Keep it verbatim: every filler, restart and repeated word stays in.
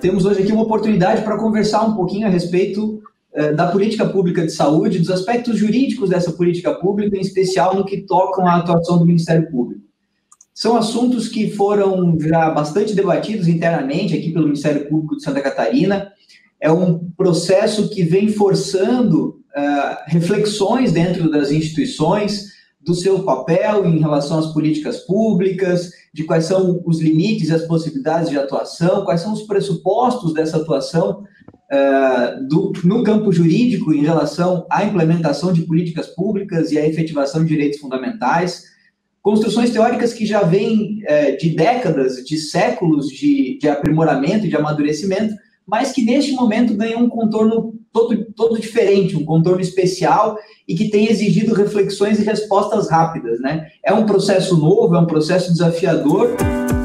temos hoje aqui uma oportunidade para conversar um pouquinho a respeito eh, da política pública de saúde, dos aspectos jurídicos dessa política pública, em especial no que tocam à atuação do Ministério Público. São assuntos que foram já bastante debatidos internamente aqui pelo Ministério Público de Santa Catarina. É um processo que vem forçando uh, reflexões dentro das instituições, do seu papel em relação às políticas públicas, de quais são os limites e as possibilidades de atuação, quais são os pressupostos dessa atuação uh, do, no campo jurídico em relação à implementação de políticas públicas e à efetivação de direitos fundamentais. Construções teóricas que já vêm eh, de décadas, de séculos de, de aprimoramento e de amadurecimento, mas que neste momento ganham um contorno todo, todo diferente, um contorno especial e que tem exigido reflexões e respostas rápidas, né? É um processo novo, é um processo desafiador.